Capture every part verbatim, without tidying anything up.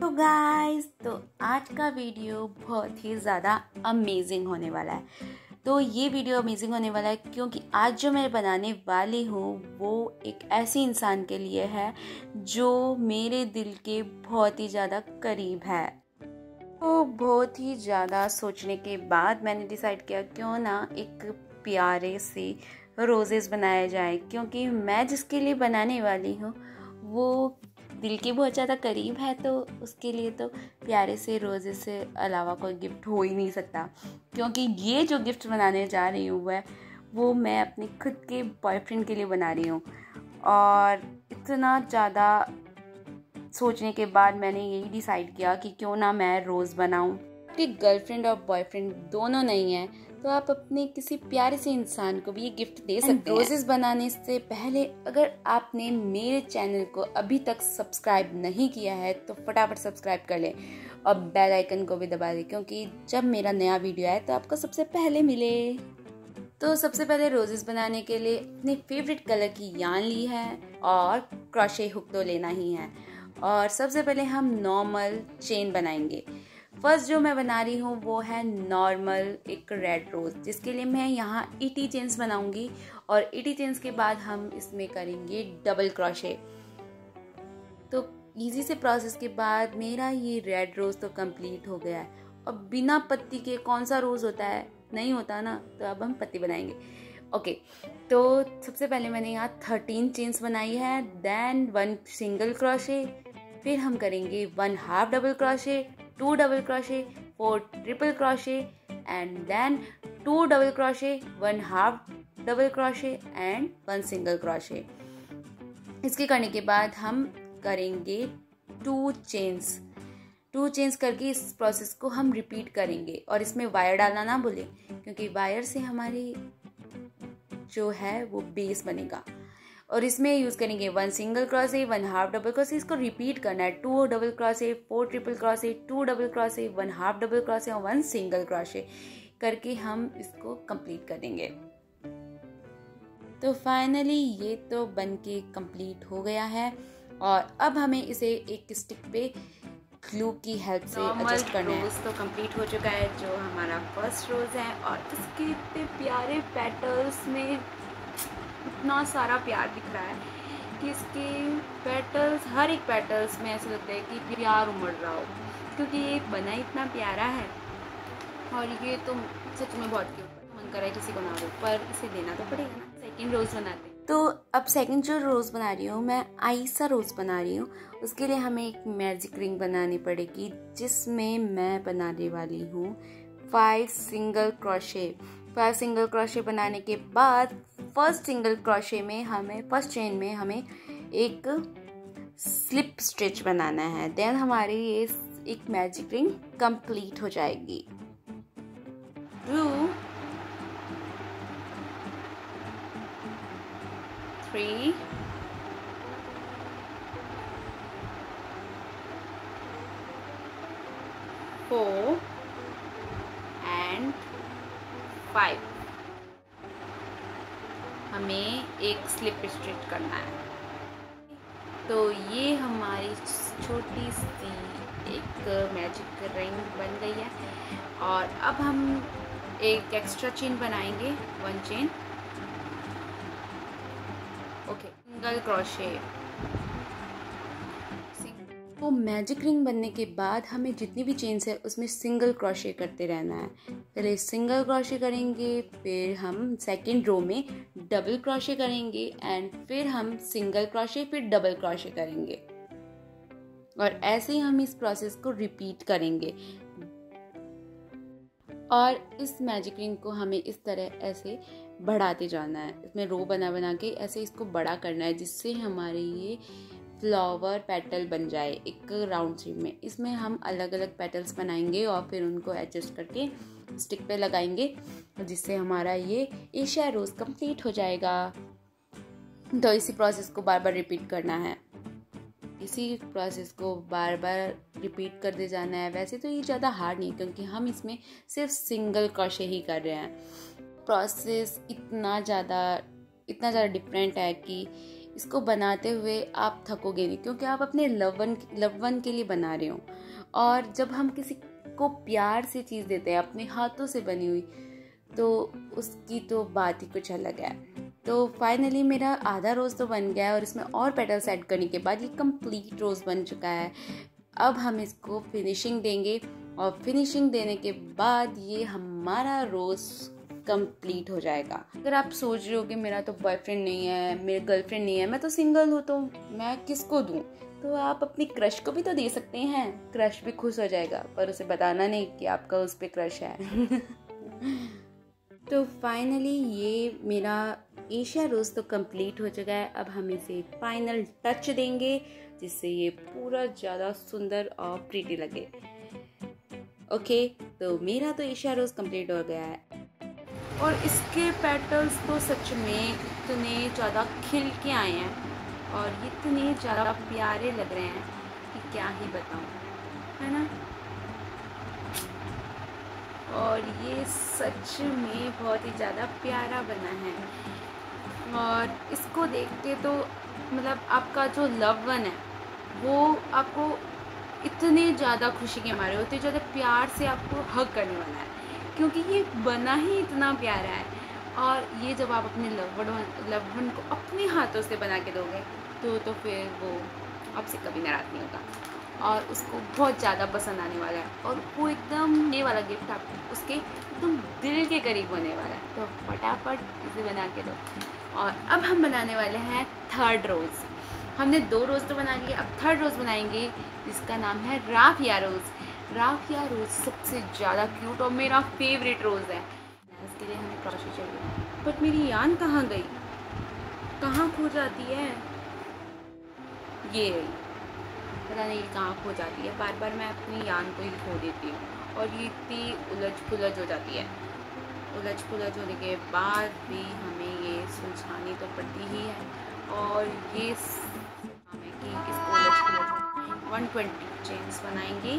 तो गाइस तो आज का वीडियो बहुत ही ज़्यादा अमेजिंग होने वाला है। तो ये वीडियो अमेजिंग होने वाला है क्योंकि आज जो मैं बनाने वाली हूँ वो एक ऐसे इंसान के लिए है जो मेरे दिल के बहुत ही ज़्यादा करीब है। तो बहुत ही ज़्यादा सोचने के बाद मैंने डिसाइड किया क्यों ना एक प्यारे से रोज़ेज़ बनाया जाए, क्योंकि मैं जिसके लिए बनाने वाली हूँ वो दिल के बहुत ज़्यादा करीब है। तो उसके लिए तो प्यारे से रोज़े से अलावा कोई गिफ्ट हो ही नहीं सकता, क्योंकि ये जो गिफ्ट बनाने जा रही हूँ वह वो मैं अपने खुद के बॉयफ्रेंड के लिए बना रही हूँ। और इतना ज़्यादा सोचने के बाद मैंने यही डिसाइड किया कि क्यों ना मैं रोज़ बनाऊँ। आपकी गर्लफ्रेंड और बॉयफ्रेंड दोनों नहीं है तो आप अपने किसी प्यारे से इंसान को भी ये गिफ्ट दे सकते हैं। रोजेस बनाने से पहले अगर आपने मेरे चैनल को अभी तक सब्सक्राइब नहीं किया है तो फटाफट सब्सक्राइब कर लें और बेल आइकन को भी दबा दें, क्योंकि जब मेरा नया वीडियो आए तो आपको सबसे पहले मिले। तो सबसे पहले रोजेस बनाने के लिए अपने फेवरेट कलर की यान ली है और क्रोशे हुक तो लेना ही है। और सबसे पहले हम नॉर्मल चेन बनाएंगे। फर्स्ट जो मैं बना रही हूँ वो है नॉर्मल एक रेड रोज़, जिसके लिए मैं यहाँ एटी चेन्स बनाऊँगी और एटी चेन्स के बाद हम इसमें करेंगे डबल क्रोशे। तो इजी से प्रोसेस के बाद मेरा ये रेड रोज़ तो कंप्लीट हो गया है। अब बिना पत्ती के कौन सा रोज़ होता है? नहीं होता ना। तो अब हम पत्ती बनाएंगे। ओके okay, तो सबसे पहले मैंने यहाँ थर्टीन चेन्स बनाई है, देन वन सिंगल क्रोशे, फिर हम करेंगे one half double crochet, two double crochet, four triple crochet and then two double crochet, one half double crochet and one single crochet. इसके करने के बाद हम करेंगे टू चेन्स। टू चेन्स करके इस प्रोसेस को हम रिपीट करेंगे और इसमें वायर डालना ना भूलें, क्योंकि वायर से हमारी जो है वो बेस बनेगा। और इसमें यूज़ करेंगे one single crochet, one half double crochet. इसको रिपीट करना है, two double crochet, four triple crochet, two double crochet, one half double crochet और वन सिंगल क्रोशे करके हम इसको कंप्लीट करेंगे। तो फाइनली ये तो बनके कंप्लीट हो गया है और अब हमें इसे एक स्टिक पे ग्लू की हेल्प से एडजस्ट करना है। रोज़ तो कंप्लीट हो चुका है जो हमारा फर्स्ट रोज़ है, और इसके इतने प्यारे पेटल्स में इतना सारा प्यार दिख रहा है कि इसके पेटल्स, हर एक पेटल्स में ऐसा लगता है कि प्यार उमड़ रहा हो, क्योंकि ये बना इतना प्यारा है। और ये तो सच में बहुत क्यूट है, मन कर रहा है किसी को ना दो पर इसे देना तो पड़ेगा ना। सेकंड रोज़ बनाते हैं। तो अब सेकंड जो रोज़ बना रही हूँ मैं आइसा रोज़ बना रही हूँ। उसके लिए हमें एक मैजिक रिंग बनानी पड़ेगी, जिसमें मैं बनाने वाली हूँ five single crochet. Five single crochet बनाने के बाद फर्स्ट सिंगल क्रोशे में हमें फर्स्ट चेन में हमें एक स्लिप स्टिच बनाना है, देन हमारी ये एक मैजिक रिंग कंप्लीट हो जाएगी। Two three four and five हमें एक स्लिप स्टिच करना है। तो ये हमारी छोटी सी एक मैजिक रिंग बन गई है। और अब हम एक एक्स्ट्रा चेन बनाएंगे, one chain. Okay single crochet. तो मैजिक रिंग बनने के बाद हमें जितनी भी चेन्स है उसमें सिंगल क्रोशे करते रहना है। पहले सिंगल क्रोशे करेंगे, फिर हम सेकंड रो में डबल क्रोशे करेंगे एंड फिर हम सिंगल क्रोशे, फिर डबल क्रोशे करेंगे। और ऐसे ही हम इस प्रोसेस को रिपीट करेंगे। और इस मैजिक रिंग को हमें इस तरह ऐसे बढ़ाते जाना है, इसमें रो बना बना के ऐसे इसको बड़ा करना है, जिससे हमारे ये फ्लावर पेटल बन जाए एक राउंड शेप में। इसमें हम अलग अलग पेटल्स बनाएंगे और फिर उनको एडजस्ट करके स्टिक पे लगाएंगे, जिससे हमारा ये एशिया रोज़ कंप्लीट हो जाएगा। तो इसी प्रोसेस को बार बार रिपीट करना है, इसी प्रोसेस को बार बार रिपीट करते जाना है। वैसे तो ये ज़्यादा हार्ड नहीं, क्योंकि हम इसमें सिर्फ सिंगल क्रोशे ही कर रहे हैं। प्रोसेस इतना ज़्यादा इतना ज़्यादा डिफरेंट है कि इसको बनाते हुए आप थकोगे नहीं, क्योंकि आप अपने लवन लवन के लिए बना रहे हो। और जब हम किसी को प्यार से चीज़ देते हैं अपने हाथों से बनी हुई, तो उसकी तो बात ही कुछ अलग है। तो फाइनली मेरा आधा रोज़ तो बन गया है और इसमें और पेटल्स ऐड करने के बाद ये कंप्लीट रोज़ बन चुका है। अब हम इसको फिनिशिंग देंगे और फिनिशिंग देने के बाद ये हमारा रोज़ कंप्लीट हो जाएगा। अगर आप सोच रहे हो कि मेरा तो बॉयफ्रेंड नहीं है, मेरी गर्लफ्रेंड नहीं है, मैं तो सिंगल हूँ, तो मैं किसको दूँ, तो आप अपनी क्रश को भी तो दे सकते हैं। क्रश भी खुश हो जाएगा, पर उसे बताना नहीं कि आपका उस पर क्रश है। तो फाइनली ये मेरा एशिया रोज़ तो कंप्लीट हो चुका है। अब हम इसे फाइनल टच देंगे जिससे ये पूरा ज़्यादा सुंदर और प्रीटी लगे। ओके, तो मेरा तो एशिया रोज़ कंप्लीट हो गया है और इसके पेटल्स तो सच में इतने ज़्यादा खिल के आए हैं और इतने ज़्यादा प्यारे लग रहे हैं कि क्या ही बताऊं, है ना। और ये सच में बहुत ही ज़्यादा प्यारा बना है और इसको देख के तो मतलब आपका जो लव वन है वो आपको इतने ज़्यादा खुशी के मारे होते ज़्यादा प्यार से आपको हग करने वाला है, क्योंकि ये बना ही इतना प्यारा है। और ये जब आप अपने लव वन लव वन को अपने हाथों से बना के दोगे तो तो फिर वो आपसे कभी नाराज़ नहीं होगा और उसको बहुत ज़्यादा पसंद आने वाला है और वो एकदम ये वाला गिफ्ट आपको उसके एकदम दिल के करीब होने वाला है। तो फटाफट इसे बना के दो। और अब हम बनाने वाले हैं थर्ड रोज़। हमने दो रोज़ तो बना लिए, अब थर्ड रोज़ बनाएंगे जिसका नाम है राफिया रोज़। राफिया रोज़ सबसे ज़्यादा क्यूट और मेरा फेवरेट रोज़ है। इसके लिए हमें क्रॉशे चाहिए, बट मेरी यान कहाँ गई, कहाँ खो जाती है ये, पता नहीं कहाँ खो जाती है। बार बार मैं अपनी यान को ही खो देती हूँ और ये इतनी उलझ पुलझ हो जाती है। उलझ पुलझ होने के बाद भी हमें ये सुलझानी तो पड़ती ही है। और ये हमें कि इसको उलझ पुलझ वन ट्वेंटी चेन्स बनाएंगे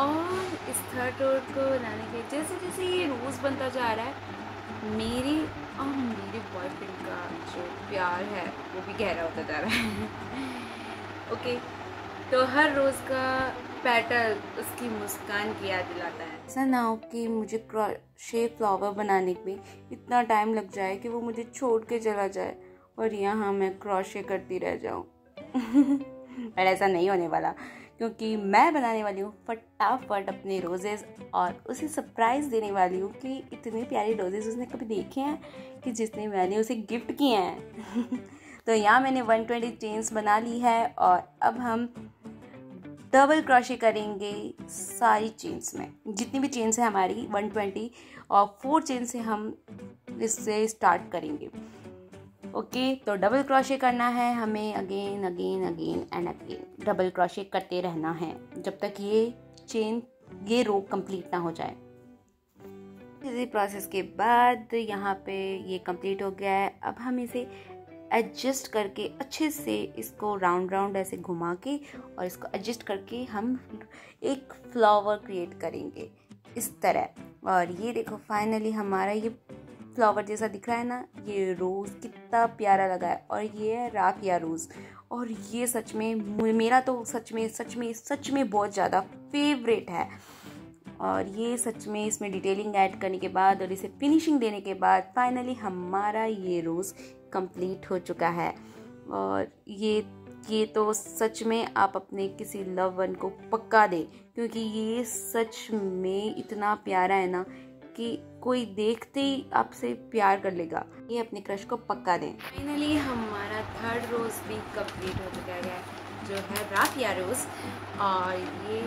और इस थर्ड रोज़ को बनाने के जैसे जैसे ये रोज़ बनता जा रहा है मेरे और मेरे बॉयफ्रेंड का जो प्यार है वो भी गहरा होता जा रहा है। ओके, तो हर रोज़ का पैटर्न उसकी मुस्कान की याद दिलाता है। ऐसा ना हो कि मुझे क्रोशे फ्लावर बनाने में इतना टाइम लग जाए कि वो मुझे छोड़ के चला जाए और यहाँ मैं क्रोशे करती रह जाऊँ। पर ऐसा नहीं होने वाला, क्योंकि मैं बनाने वाली हूँ फटाफट अपने रोज़ेज़ और उसे सरप्राइज़ देने वाली हूँ कि इतने प्यारे रोज़ेज़ उसने कभी देखे हैं कि जिसने मैंने उसे गिफ्ट किए हैं। तो यहाँ मैंने वन ट्वेंटी चेन्स बना ली है और अब हम डबल क्रोशे करेंगे सारी चेन्स में। जितनी भी चेन्स है हमारी वन ट्वेंटी और फोर चेन से हम इससे स्टार्ट करेंगे। ओके okay, तो डबल क्रोशे करना है हमें again again again and again. Double crochet करते रहना है जब तक ये चेन ये रो कंप्लीट ना हो जाए। इसी प्रोसेस के बाद यहाँ पे ये कंप्लीट हो गया है। अब हम इसे एडजस्ट करके अच्छे से इसको राउंड राउंड ऐसे घुमा के और इसको एडजस्ट करके हम एक फ्लावर क्रिएट करेंगे इस तरह। और ये देखो फाइनली हमारा ये फ्लावर जैसा दिख रहा है ना, ये रोज़ कितना प्यारा लगा है। और ये है राफिया रोज़ और ये सच में मेरा तो सच में सच में सच में बहुत ज़्यादा फेवरेट है। और ये सच में इसमें डिटेलिंग ऐड करने के बाद और इसे फिनिशिंग देने के बाद फाइनली हमारा ये रोज़ कंप्लीट हो चुका है। और ये ये तो सच में आप अपने किसी लव वन को पक्का दें, क्योंकि ये सच में इतना प्यारा है ना कि कोई देखते ही आपसे प्यार कर लेगा। ये अपने क्रश को पक्का दें। फाइनली हमारा थर्ड रोज़ भी कंप्लीट हो चुका है जो है राफिया रोज़। और ये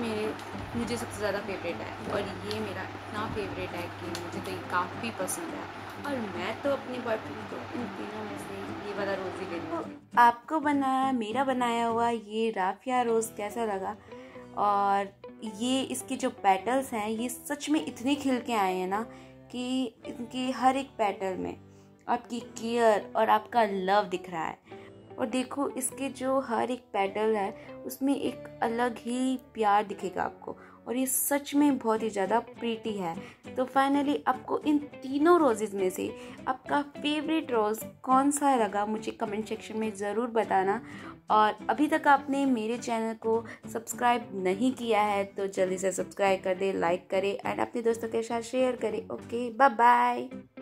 मेरे मुझे सबसे ज़्यादा फेवरेट है और ये मेरा इतना फेवरेट है कि मुझे तो ये काफ़ी पसंद है और मैं तो अपने बॉयफ्रेंड को इन तीनों में से ये वाला रोज़ ही लेती हूँ। आपको बनाया मेरा बनाया हुआ ये राफिया रोज़ कैसा लगा, और ये इसके जो पेटल्स हैं ये सच में इतने खिल के आए हैं ना कि इनके हर एक पेटल में आपकी केयर और आपका लव दिख रहा है। और देखो इसके जो हर एक पेटल है उसमें एक अलग ही प्यार दिखेगा आपको, और ये सच में बहुत ही ज़्यादा प्रीटी है। तो फाइनली आपको इन तीनों रोजेज़ में से आपका फेवरेट रोज़ कौन सा लगा मुझे कमेंट सेक्शन में ज़रूर बताना। और अभी तक आपने मेरे चैनल को सब्सक्राइब नहीं किया है तो जल्दी से सब्सक्राइब कर दे, लाइक करें एंड अपने दोस्तों के साथ शेयर करें। Okay, bye bye.